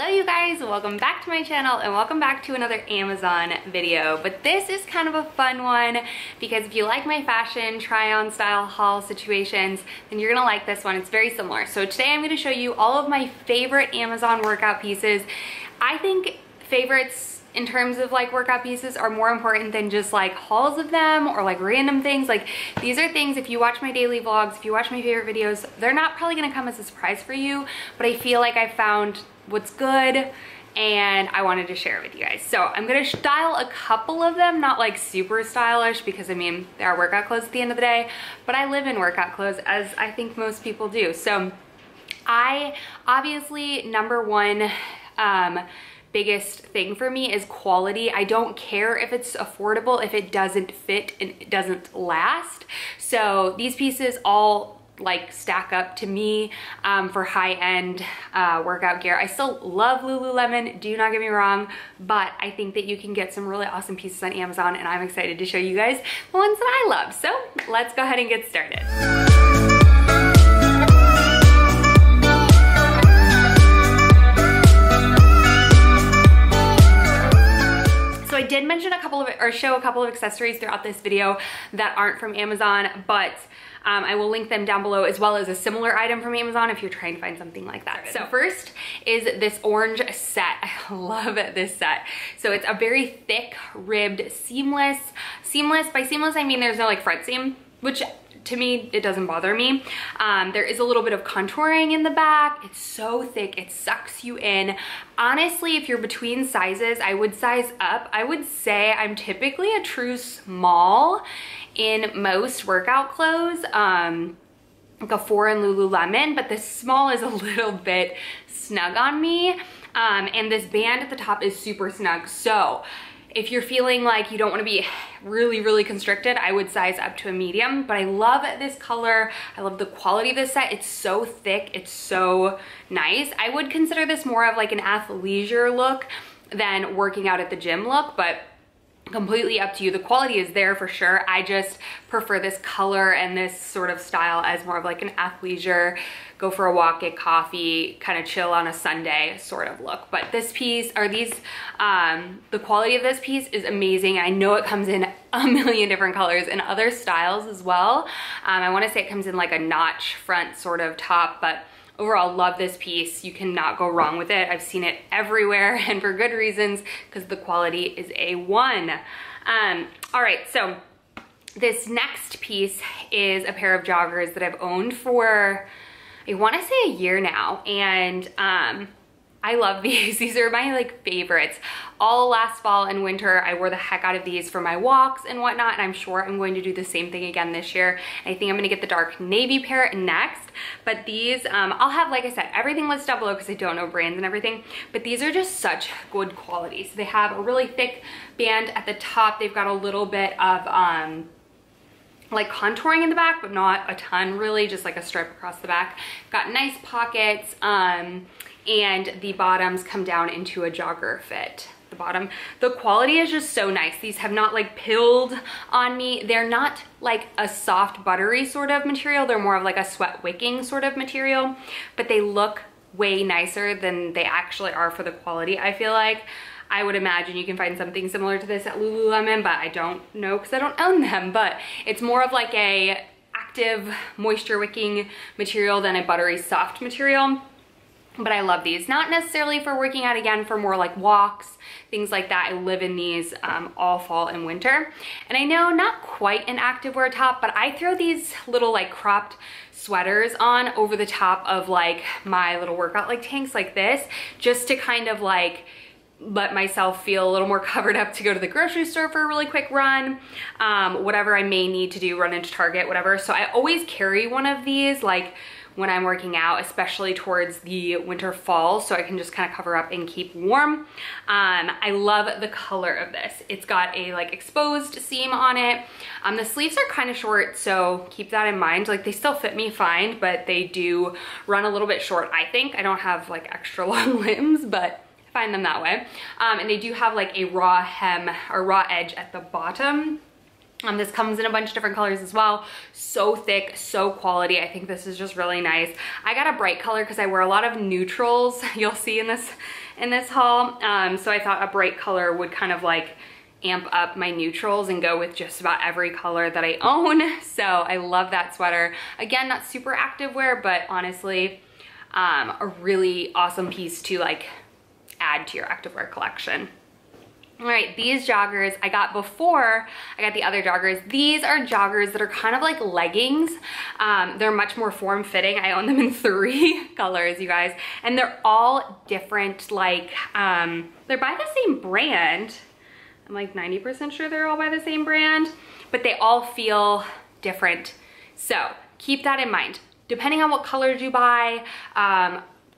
Hello you guys, welcome back to my channel and welcome back to another Amazon video. But this is kind of a fun one because if you like my fashion try on style haul situations, then you're gonna like this one. It's very similar. So today I'm gonna show you all of my favorite Amazon workout pieces. I think favorites in terms of like workout pieces are more important than just like hauls of them or like random things. Like these are things, if you watch my daily vlogs, if you watch my favorite videos, they're not probably gonna come as a surprise for you, but I feel like I found what's good and I wanted to share it with you guys. So I'm gonna style a couple of them, not like super stylish because I mean, they are workout clothes at the end of the day, but I live in workout clothes as I think most people do. So I obviously, number one, biggest thing for me is quality. I don't care if it's affordable if it doesn't fit and it doesn't last. So these pieces all like stack up to me for high-end workout gear. I still love Lululemon, do not get me wrong, but I think that you can get some really awesome pieces on Amazon and I'm excited to show you guys the ones that I love. So let's go ahead and get started. I did mention a couple of or show a couple of accessories throughout this video that aren't from Amazon, but I will link them down below as well as a similar item from Amazon if you're trying to find something like that. So first is this orange set. I love this set. So it's a very thick ribbed seamless. By seamless I mean there's no like front seam, which to me, it doesn't bother me. There is a little bit of contouring in the back. It's so thick, it sucks you in. Honestly, if you're between sizes, I would size up. I would say I'm typically a true small in most workout clothes, like a 4 in Lululemon, but this small is a little bit snug on me. And this band at the top is super snug. So if you're feeling like you don't want to be really constricted, I would size up to a medium. But I love this color. I love the quality of this set. It's so thick. It's so nice. I would consider this more of like an athleisure look than working out at the gym look, but completely up to you. The quality is there for sure. I just prefer this color and this sort of style as more of like an athleisure, go for a walk, get coffee, kind of chill on a Sunday sort of look. But this piece, or these, the quality of this piece is amazing. I know it comes in a million different colors and other styles as well. I want to say it comes in like a notch front sort of top, but overall, love this piece. You cannot go wrong with it. I've seen it everywhere and for good reasons because the quality is A1. All right, so this next piece is a pair of joggers that I've owned for, I wanna say a year now. And I love these. These are my like favorites. All last fall and winter, I wore the heck out of these for my walks and whatnot, and I'm sure I'm going to do the same thing again this year. I think I'm gonna get the dark navy pair next, but these, I'll have, like I said, everything listed down below because I don't know brands and everything, but these are just such good quality. So they have a really thick band at the top. They've got a little bit of like contouring in the back, but not a ton really, just like a stripe across the back. Got nice pockets, and the bottoms come down into a jogger fit. The bottom, the quality is just so nice. These have not like pilled on me. They're not like a soft buttery sort of material. They're more of like a sweat wicking sort of material, but they look way nicer than they actually are for the quality. I feel like I would imagine you can find something similar to this at Lululemon, but I don't know because I don't own them, but it's more of like a active moisture wicking material than a buttery soft material. But I love these, not necessarily for working out, again, for more like walks, things like that. I live in these all fall and winter. And I know not quite an activewear top, but I throw these little like cropped sweaters on over the top of like my little workout like tanks like this, just to kind of like let myself feel a little more covered up to go to the grocery store for a really quick run, whatever I may need to do, run into Target, whatever. So I always carry one of these like when I'm working out, especially towards the winter fall, so I can just kind of cover up and keep warm. I love the color of this. It's got a like exposed seam on it. The sleeves are kind of short, so keep that in mind. Like they still fit me fine, but they do run a little bit short, I think. I don't have like extra long limbs, but I find them that way. And they do have like a raw hem or raw edge at the bottom. This comes in a bunch of different colors as well. So thick, so quality. I think this is just really nice. I got a bright color because I wear a lot of neutrals, you'll see in this haul. So I thought a bright color would kind of like amp up my neutrals and go with just about every color that I own. So I love that sweater. Again, not super active wear, but honestly, a really awesome piece to like add to your activewear collection. All right, these joggers I got before I got the other joggers. These are joggers that are kind of like leggings. They're much more form-fitting. I own them in 3 colors, you guys. And they're all different, like, they're by the same brand. I'm like 90% sure they're all by the same brand, but they all feel different. So keep that in mind. Depending on what colors you buy,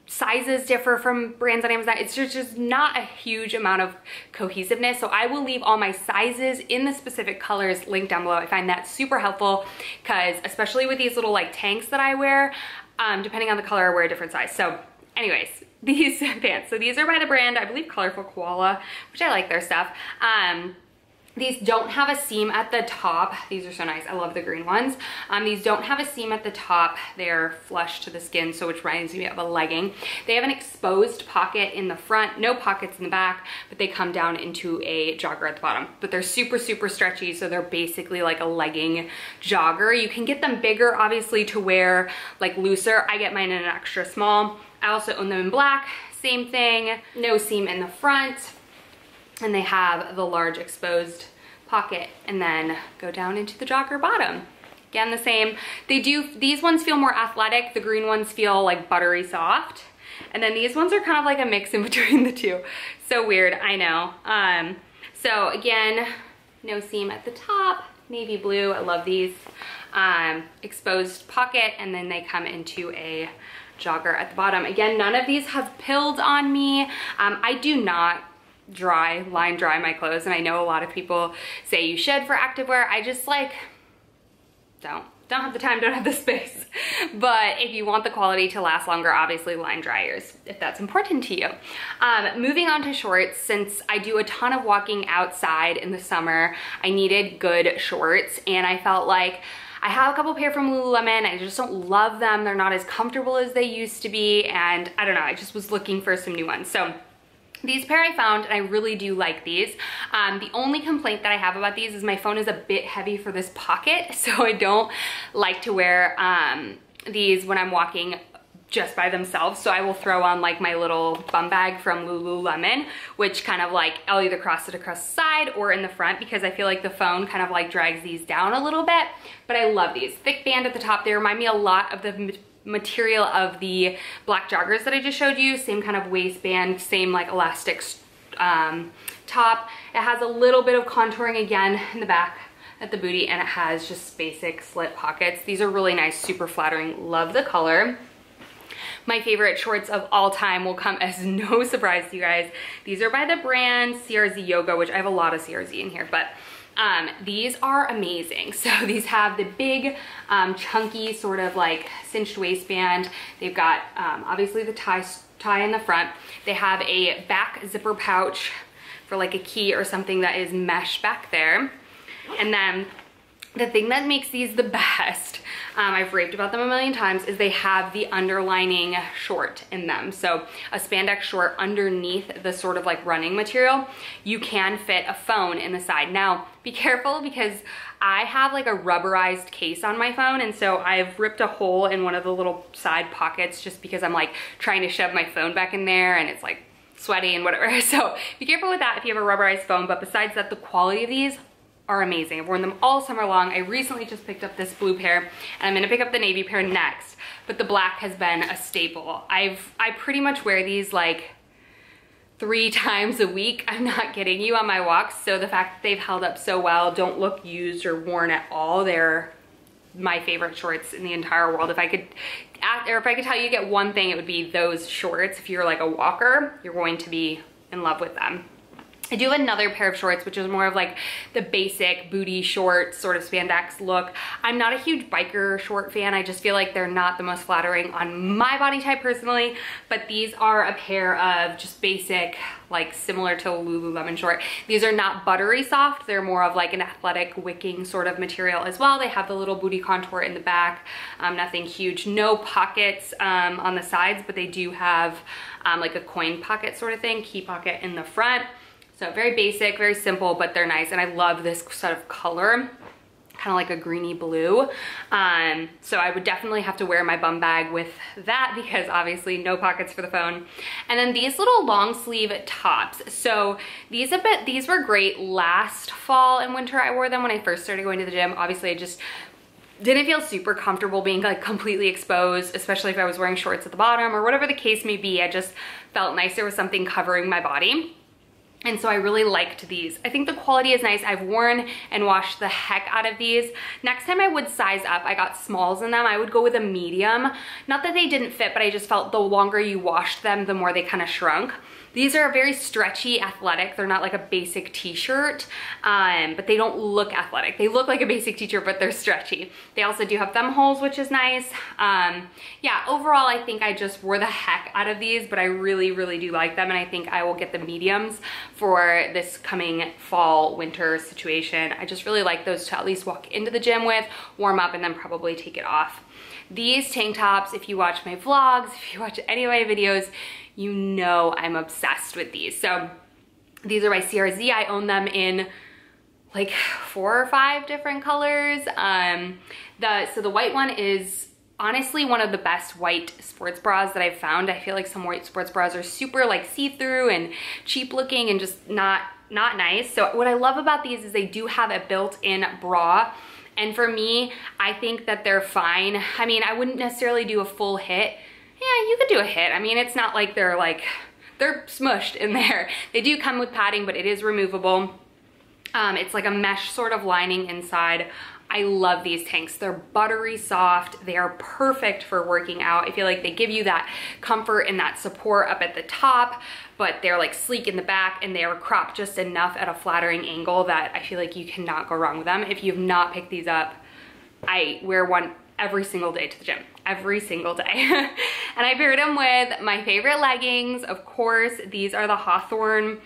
sizes differ from brands on Amazon. It's just not a huge amount of cohesiveness. So I will leave all my sizes in the specific colors linked down below. I find that super helpful because especially with these little like tanks that I wear, depending on the color, I wear a different size. So anyways, these pants. So these are by the brand, I believe Colorful Koala, which I like their stuff. These don't have a seam at the top. These are so nice. I love the green ones. These don't have a seam at the top. They're flush to the skin, so which reminds me of a legging. They have an exposed pocket in the front, no pockets in the back, but they come down into a jogger at the bottom. But they're super, super stretchy, so they're basically like a legging jogger. You can get them bigger, obviously, to wear like looser. I get mine in an extra small. I also own them in black. Same thing, no seam in the front. And they have the large exposed pocket and then go down into the jogger bottom. Again, the same. These ones feel more athletic. The green ones feel like buttery soft. And then these ones are kind of like a mix in between the two. So weird, I know. So again, no seam at the top, navy blue, I love these. Exposed pocket, and then they come into a jogger at the bottom. Again, none of these have pilled on me. I do not line dry my clothes, and I know a lot of people say you should for activewear. I just like don't have the time, don't have the space. But if you want the quality to last longer, obviously line dry yours if that's important to you. Moving on to shorts, since I do a ton of walking outside in the summer, I needed good shorts, and I felt like I have a couple pair from Lululemon. I just don't love them. They're not as comfortable as they used to be, and I don't know, I just was looking for some new ones. So these pair I found, and I really do like these. The only complaint that I have about these is my phone is a bit heavy for this pocket, so I don't like to wear these when I'm walking just by themselves. So I will throw on like my little bum bag from Lululemon, which kind of like, I'll either cross it across the side or in the front because I feel like the phone kind of like drags these down a little bit. But I love these. Thick band at the top. They remind me a lot of the material of the black joggers that I just showed you. Same kind of waistband, same like elastic top. It has a little bit of contouring again in the back at the booty, and it has just basic slit pockets. These are really nice, super flattering. Love the color. My favorite shorts of all time will come as no surprise to you guys. These are by the brand CRZ Yoga, which I have a lot of CRZ in here, but these are amazing. So these have the big chunky sort of like cinched waistband. They've got obviously the tie in the front. They have a back zipper pouch for like a key or something that is mesh back there. And then the thing that makes these the best, I've raved about them a million times, is they have the underlining short in them. So a spandex short underneath the sort of like running material, you can fit a phone in the side. Now, be careful because I have like a rubberized case on my phone, and so I've ripped a hole in one of the little side pockets just because I'm like trying to shove my phone back in there and it's like sweaty and whatever. So be careful with that if you have a rubberized phone, but besides that, the quality of these are amazing. I've worn them all summer long. I recently just picked up this blue pair, and I'm gonna pick up the navy pair next, but the black has been a staple. I pretty much wear these like 3 times a week. I'm not kidding you, on my walks. So the fact that they've held up so well, don't look used or worn at all, they're my favorite shorts in the entire world. If I could tell you to get one thing, it would be those shorts. If you're like a walker, you're going to be in love with them. I do have another pair of shorts, which is more of like the basic booty shorts, sort of spandex look. I'm not a huge biker short fan. I just feel like they're not the most flattering on my body type personally, but these are a pair of just basic, like similar to Lululemon short. These are not buttery soft. They're more of like an athletic wicking sort of material as well. They have the little booty contour in the back, nothing huge, no pockets on the sides, but they do have like a coin pocket sort of thing, key pocket in the front. So very basic, very simple, but they're nice. And I love this sort of color, kind of like a greeny blue. So I would definitely have to wear my bum bag with that because obviously no pockets for the phone. And then these little long sleeve tops. So these were great last fall and winter. I wore them when I first started going to the gym. Obviously I just didn't feel super comfortable being like completely exposed, especially if I was wearing shorts at the bottom or whatever the case may be. I just felt nicer with something covering my body. And so I really liked these. I think the quality is nice. I've worn and washed the heck out of these. Next time I would size up. I got smalls in them. I would go with a medium. Not that they didn't fit, but I just felt the longer you washed them, the more they kind of shrunk. These are very stretchy, athletic. They're not like a basic t-shirt, but they don't look athletic. They look like a basic t-shirt, but they're stretchy. They also do have thumb holes, which is nice. Yeah, overall, I think I just wore the heck out of these, but I really, really do like them, and I think I will get the mediums for this coming fall, winter situation. I just really like those to at least walk into the gym with, warm up, and then probably take it off. These tank tops, if you watch my vlogs, if you watch any of my videos, you know I'm obsessed with these. So these are by CRZ. I own them in like 4 or 5 different colors. So the white one is honestly one of the best white sports bras that I've found. I feel like some white sports bras are super like see-through and cheap looking and just not nice. So what I love about these is they do have a built-in bra. And for me, I think that they're fine. I mean, I wouldn't necessarily do a full hit. Yeah, you could do a hit. I mean, it's not like they're smushed in there. They do come with padding, but it is removable. It's like a mesh sort of lining inside. I love these tanks. They're buttery soft. They are perfect for working out. I feel like they give you that comfort and that support up at the top, but they're like sleek in the back and they are cropped just enough at a flattering angle that I feel like you cannot go wrong with them. If you've not picked these up, I wear one every single day to the gym, every single day. And I paired them with my favorite leggings, of course. These are the Hawthorne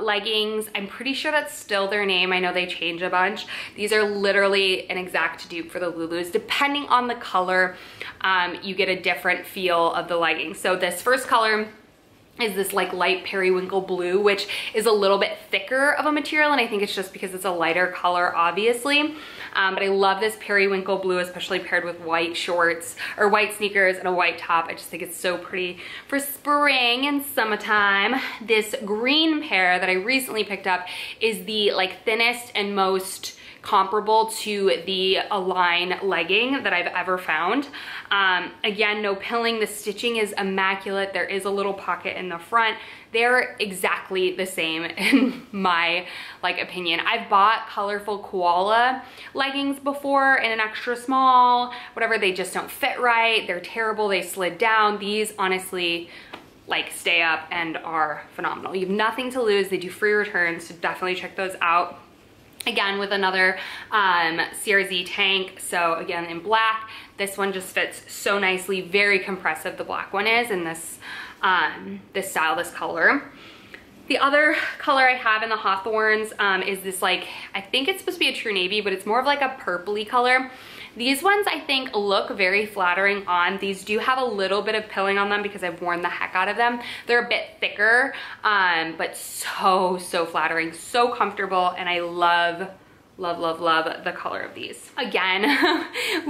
leggings. I'm pretty sure that's still their name. I know they change a bunch. These are literally an exact dupe for the Lulus. Depending on the color, you get a different feel of the leggings. So this first color is this like light periwinkle blue, which is a little bit thicker of a material, and I think it's just because it's a lighter color, obviously. But I love this periwinkle blue, especially paired with white shorts or white sneakers and a white top. I just think it's so pretty for spring and summertime. This green pair that I recently picked up is the like thinnest and most comparable to the Align legging that I've ever found. Again, no pilling. The stitching is immaculate. There is a little pocket in the front. They're exactly the same in my like opinion. I've bought Colorful Koala leggings before in an extra small, whatever. They just don't fit right. They're terrible. They slid down. These honestly like stay up and are phenomenal. You have nothing to lose. They do free returns, so definitely check those out. Again, with another CRZ tank, so again in black. This one just fits so nicely, very compressive, the black one is, in this, this style, this color. The other color I have in the Hawthorns is this like, I think it's supposed to be a true navy, but it's more of like a purpley color. These ones I think look very flattering on. These do have a little bit of pilling on them because I've worn the heck out of them. They're a bit thicker, but so flattering, so comfortable, and I love the color of these. Again,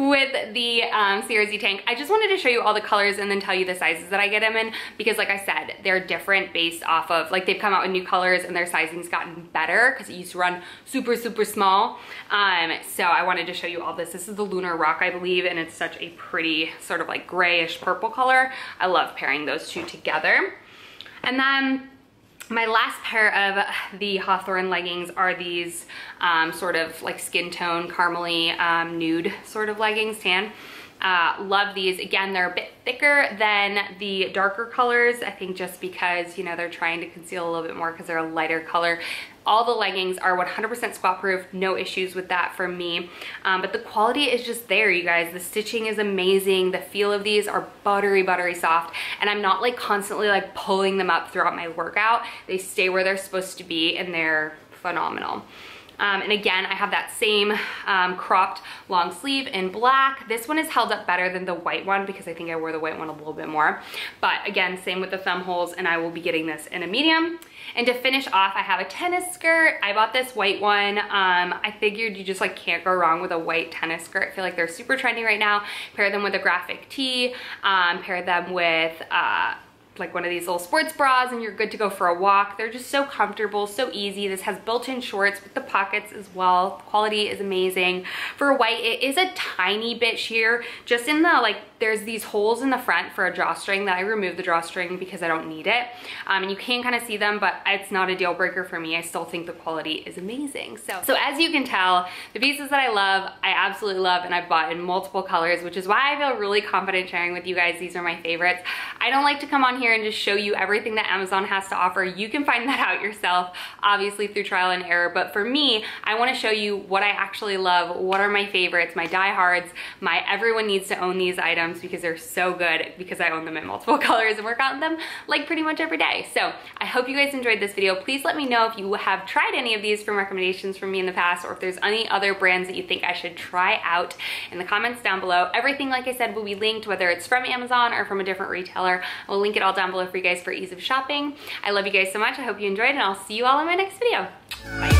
with the CRZ tank, I just wanted to show you all the colors and then tell you the sizes that I get them in, because like I said, they're different based off of, like, they've come out with new colors and their sizing's gotten better because it used to run super small. So I wanted to show you all this. This is the Lunar Rock, I believe, and it's such a pretty sort of like grayish purple color. I love pairing those two together. And then my last pair of the Hawthorne leggings are these sort of like skin tone, caramely, nude sort of leggings, tan. Love these. Again, they're a bit thicker than the darker colors, I think just because, you know, they're trying to conceal a little bit more because they're a lighter color. All the leggings are 100% squat proof, no issues with that from me. But the quality is just there, you guys. The stitching is amazing. The feel of these are buttery, buttery soft. And I'm not like constantly like pulling them up throughout my workout. They stay where they're supposed to be and they're phenomenal. And again, I have that same cropped long sleeve in black. This one is held up better than the white one because I think I wore the white one a little bit more. But again, same with the thumb holes, and I will be getting this in a medium. And to finish off, I have a tennis skirt. I bought this white one. I figured you just like can't go wrong with a white tennis skirt. I feel like they're super trendy right now. Pair them with a graphic tee, pair them with like one of these little sports bras, and you're good to go for a walk. They're just so comfortable, so easy. This has built-in shorts with the pockets as well. The quality is amazing. For white, it is a tiny bit sheer, just in the like, there's these holes in the front for a drawstring that I removed the drawstring because I don't need it. And you can kind of see them, but it's not a deal breaker for me. I still think the quality is amazing. So as you can tell, the pieces that I love, I absolutely love, and I've bought in multiple colors, which is why I feel really confident sharing with you guys. These are my favorites. I don't like to come on here and just show you everything that Amazon has to offer. You can find that out yourself, obviously through trial and error. But for me, I want to show you what I actually love, what are my favorites, my diehards, my everyone needs to own these items, because they're so good, because I own them in multiple colors and work out in them like pretty much every day. So I hope you guys enjoyed this video. Please let me know if you have tried any of these from recommendations from me in the past, or if there's any other brands that you think I should try out in the comments down below. Everything, like I said, will be linked, whether it's from Amazon or from a different retailer. I'll link it all down below for you guys for ease of shopping. I love you guys so much. I hope you enjoyed, and I'll see you all in my next video. Bye.